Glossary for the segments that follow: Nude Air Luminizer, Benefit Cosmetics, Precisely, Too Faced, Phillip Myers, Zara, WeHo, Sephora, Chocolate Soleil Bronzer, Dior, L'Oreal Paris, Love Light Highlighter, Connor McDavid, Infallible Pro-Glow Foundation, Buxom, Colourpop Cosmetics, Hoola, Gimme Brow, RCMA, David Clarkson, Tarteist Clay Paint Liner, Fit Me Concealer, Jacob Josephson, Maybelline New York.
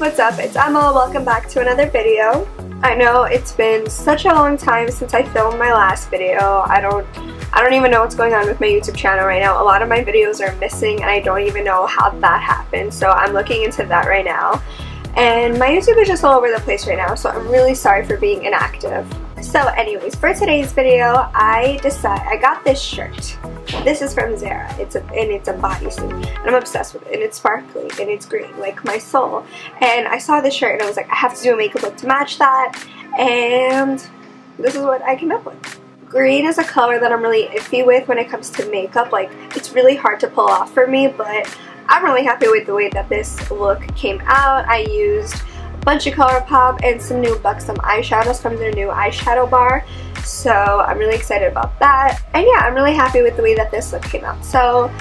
what's up? It's Emma. Welcome back to another video. I know it's been such a long time since I filmed my last video. I don't even know what's going on with my YouTube channel right now. A lot of my videos are missing and I don't even know how that happened, so I'm looking into that right now. And my YouTube is just all over the place right now, so I'm really sorry for being inactive. So anyways, for today's video, I got this shirt. This is from Zara. It's a bodysuit, and I'm obsessed with it, and it's sparkly, and it's green, like my soul. And I saw this shirt, and I was like, I have to do a makeup look to match that, and this is what I came up with. Green is a color that I'm really iffy with when it comes to makeup. Like, it's really hard to pull off for me, but I'm really happy with the way that this look came out. I used a bunch of Colourpop and some new Buxom eyeshadows from their new eyeshadow bar, so I'm really excited about that. And yeah, I'm really happy with the way that this look came out. So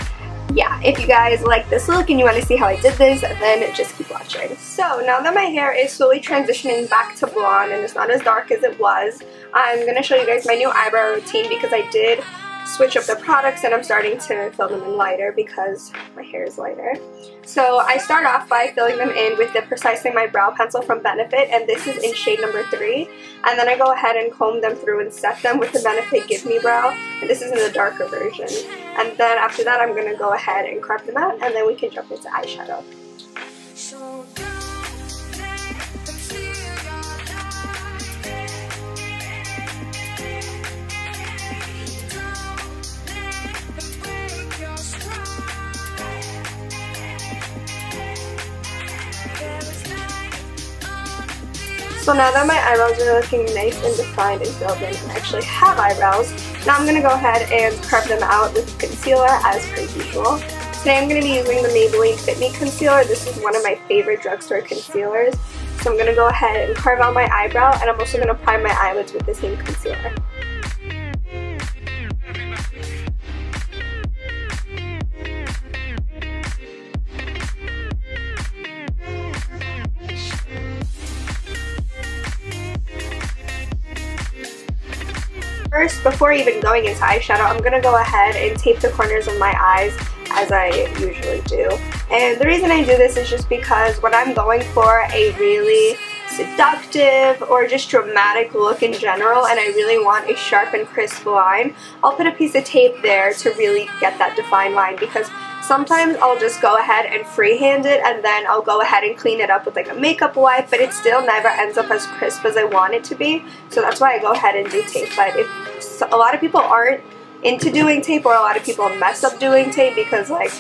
yeah, if you guys like this look and you want to see how I did this, then just keep watching. So now that my hair is slowly transitioning back to blonde and it's not as dark as it was, I'm going to show you guys my new eyebrow routine because I did switch up the products and I'm starting to fill them in lighter because my hair is lighter. So I start off by filling them in with the Precisely My Brow Pencil from Benefit, and this is in shade number 3. And then I go ahead and comb them through and set them with the Benefit Give Me Brow, and this is in the darker version. And then after that I'm going to go ahead and carve them out, and then we can jump into eyeshadow. So now that my eyebrows are looking nice and defined and filled in, and I actually have eyebrows, now I'm going to go ahead and curve them out with concealer as per usual. Today I'm going to be using the Maybelline Fit Me Concealer. This is one of my favorite drugstore concealers. So I'm going to go ahead and carve out my eyebrow, and I'm also going to prime my eyelids with the same concealer. First, before even going into eyeshadow, I'm going to go ahead and tape the corners of my eyes as I usually do. And the reason I do this is just because when I'm going for a really seductive or just dramatic look in general and I really want a sharp and crisp line, I'll put a piece of tape there to really get that defined line, because sometimes I'll just go ahead and freehand it and then I'll go ahead and clean it up with like a makeup wipe, but it still never ends up as crisp as I want it to be. So that's why I go ahead and do tape. But if a lot of people aren't into doing tape, or a lot of people mess up doing tape, because like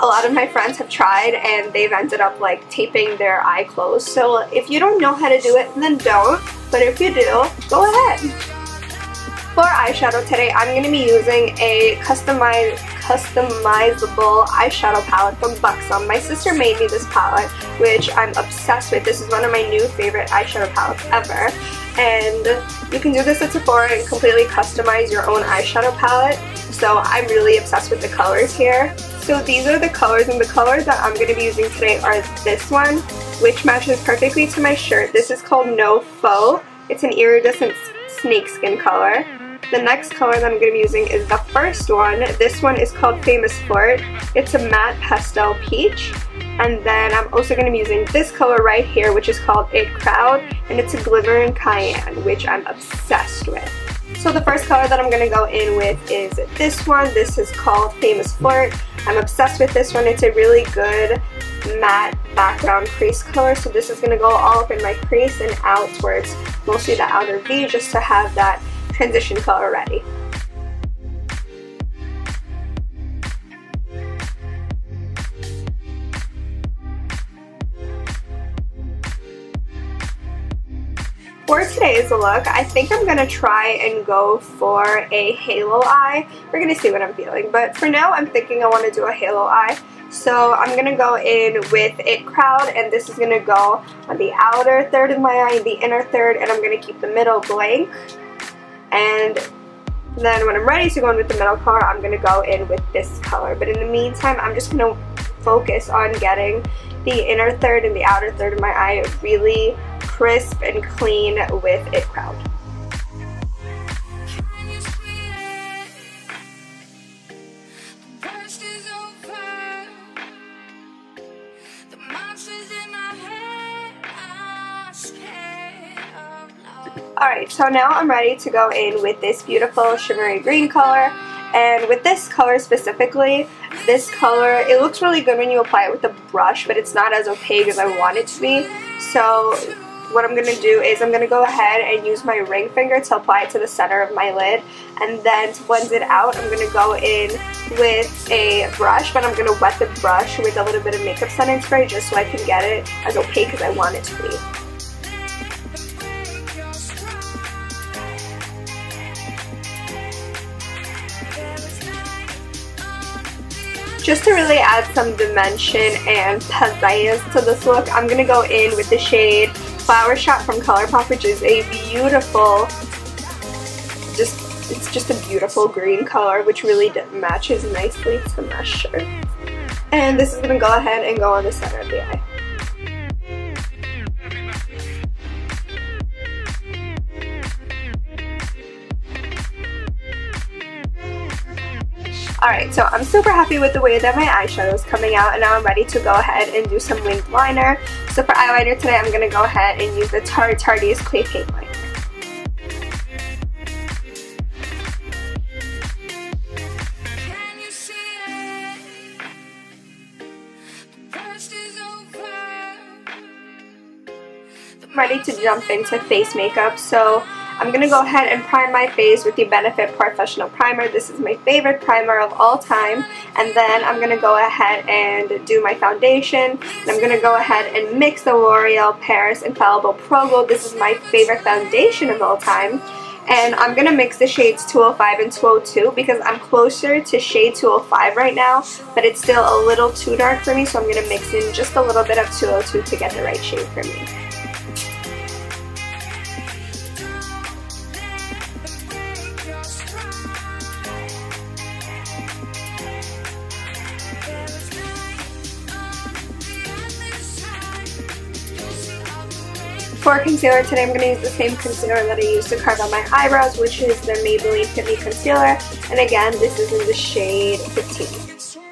a lot of my friends have tried and they've ended up like taping their eye closed. So if you don't know how to do it, then don't. But if you do, go ahead. For eyeshadow today, I'm going to be using a customizable eyeshadow palette from Buxom. My sister made me this palette, which I'm obsessed with. This is one of my new favorite eyeshadow palettes ever. And you can do this at Sephora and completely customize your own eyeshadow palette. So I'm really obsessed with the colors here. So these are the colors, and the colors that I'm going to be using today are this one, which matches perfectly to my shirt. This is called No Faux. It's an iridescent snakeskin color. The next color that I'm going to be using is the first one. This one is called Famous Flirt. It's a matte pastel peach. And then I'm also going to be using this color right here, which is called It Crowd, and it's a glycerin cayenne, which I'm obsessed with. So the first color that I'm going to go in with is this one. This is called Famous Flirt. I'm obsessed with this one. It's a really good matte background crease color, so this is going to go all up in my crease and out towards mostly the outer V, just to have that transition color ready. For today's look, I think I'm going to try and go for a halo eye. We're going to see what I'm feeling, but for now I'm thinking I want to do a halo eye. So I'm going to go in with It Crowd, and this is going to go on the outer third of my eye, the inner third, and I'm going to keep the middle blank. And then when I'm ready to go in with the middle color, I'm going to go in with this color. But in the meantime, I'm just going to focus on getting the inner third and the outer third of my eye really crisp and clean with It Crowd. Alright, so now I'm ready to go in with this beautiful sugary green color. And with this color specifically, this color, it looks really good when you apply it with a brush, but it's not as opaque as I want it to be. So what I'm going to do is I'm going to go ahead and use my ring finger to apply it to the center of my lid. And then to blend it out, I'm going to go in with a brush, but I'm going to wet the brush with a little bit of makeup setting spray just so I can get it as opaque as I want it to be. Just to really add some dimension and pizzazz to this look, I'm going to go in with the shade Flower Shop from Colourpop, which is a beautiful, it's just a beautiful green color, which really matches nicely to my shirt. And this is going to go ahead and go on the center of the eye. Alright, so I'm super happy with the way that my eyeshadow is coming out, and now I'm ready to go ahead and do some winged liner. So for eyeliner today, I'm going to go ahead and use the Tarte's Clay Paint Liner. I'm ready to jump into face makeup, so I'm going to go ahead and prime my face with the Benefit Professional Primer. This is my favorite primer of all time. And then I'm going to go ahead and do my foundation. And I'm going to go ahead and mix the L'Oreal Paris Infallible Pro Gold. This is my favorite foundation of all time. And I'm going to mix the shades 205 and 202 because I'm closer to shade 205 right now, but it's still a little too dark for me, so I'm going to mix in just a little bit of 202 to get the right shade for me. For concealer today, I'm going to use the same concealer that I used to carve out my eyebrows, which is the Maybelline Fit Me Concealer, and again, this is in the shade 15.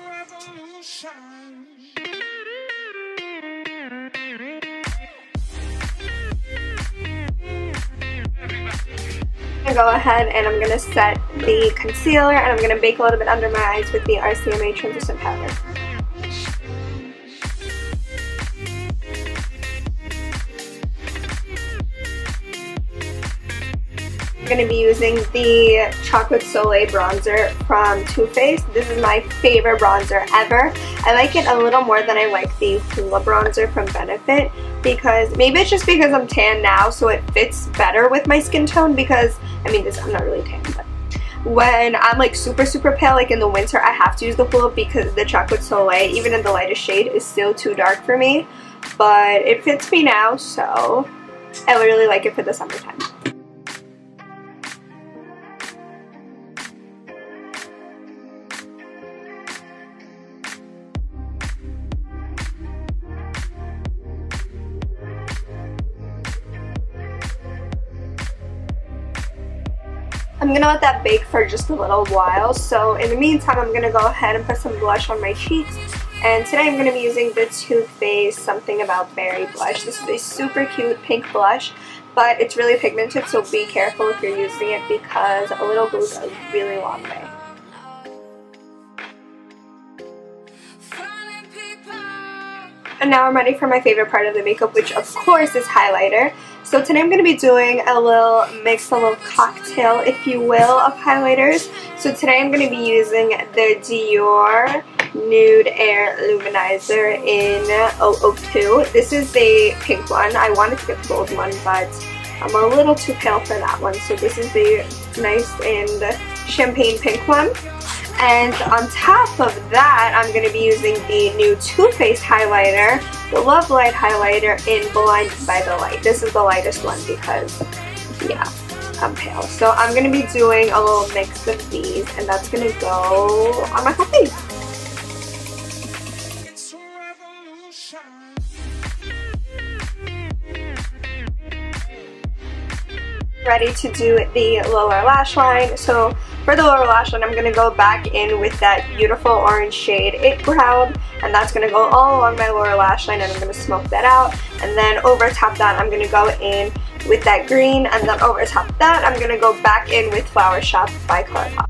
Go ahead and I'm going to set the concealer, and I'm going to bake a little bit under my eyes with the RCMA translucent powder. I'm going to be using the Chocolate Soleil bronzer from Too Faced. This is my favorite bronzer ever. I like it a little more than I like the Hoola bronzer from Benefit, because maybe it's just because I'm tan now, so it fits better with my skin tone, because I mean, I'm not really tan, but when I'm like super super pale, like in the winter, I have to use the Hoola because the Chocolate Soleil, even in the lightest shade, is still too dark for me, but it fits me now, so I really like it for the summertime. I'm going to let that bake for just a little while, so in the meantime I'm going to go ahead and put some blush on my cheeks, and today I'm going to be using the Too Faced Something About Berry blush. This is a super cute pink blush, but it's really pigmented, so be careful if you're using it because a little goes a really long way. And now I'm ready for my favorite part of the makeup, which of course is highlighter. So today I'm going to be doing a little mix, a little cocktail, if you will, of highlighters. So today I'm going to be using the Dior Nude Air Luminizer in 002. This is the pink one. I wanted to get the gold one, but I'm a little too pale for that one. So this is the nice and champagne pink one. And on top of that, I'm going to be using the new Too Faced highlighter, the Love Light highlighter in Blinded by the Light. This is the lightest one because, yeah, I'm pale. So I'm going to be doing a little mix of these, and that's going to go on my whole face. Ready to do the lower lash line. So for the lower lash line, I'm going to go back in with that beautiful orange shade It Growled, and that's going to go all along my lower lash line, and I'm going to smoke that out. And then over top that, I'm going to go in with that green, and then over top of that, I'm gonna go back in with Flower Shop by Colourpop.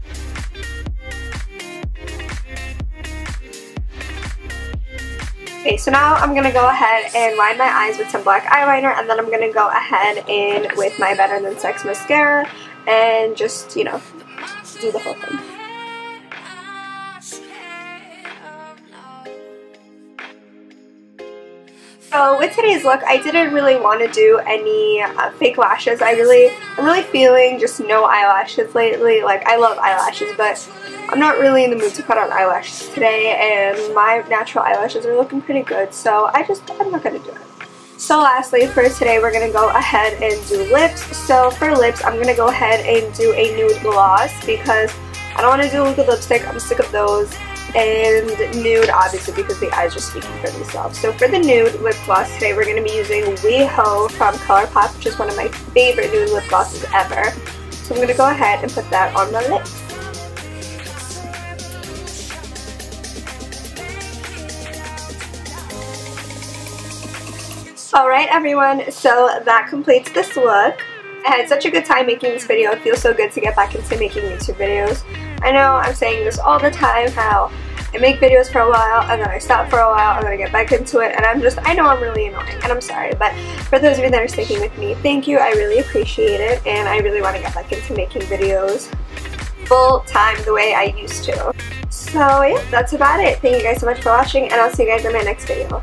Okay, so now I'm gonna go ahead and line my eyes with some black eyeliner, and then I'm gonna go ahead in with my Better Than Sex mascara and just, you know, do the whole thing. So with today's look, I didn't really want to do any fake lashes. I'm really feeling just no eyelashes lately. Like, I love eyelashes, but I'm not really in the mood to put on eyelashes today, and my natural eyelashes are looking pretty good, so I'm not gonna do it. So lastly, for today, we're gonna go ahead and do lips. So for lips, I'm gonna go ahead and do a nude gloss because I don't want to do liquid lipstick. I'm sick of those. And nude, obviously, because the eyes are speaking for themselves. So for the nude lip gloss today, we're going to be using WeHo from Colourpop, which is one of my favorite nude lip glosses ever. So I'm going to go ahead and put that on my lips. Alright everyone, so that completes this look. I had such a good time making this video. It feels so good to get back into making YouTube videos. I know I'm saying this all the time, how I make videos for a while and then I stop for a while and then I get back into it, and I know I'm really annoying, and I'm sorry, but for those of you that are sticking with me, thank you, I really appreciate it, and I really want to get back into making videos full time the way I used to. So yeah, that's about it. Thank you guys so much for watching, and I'll see you guys in my next video.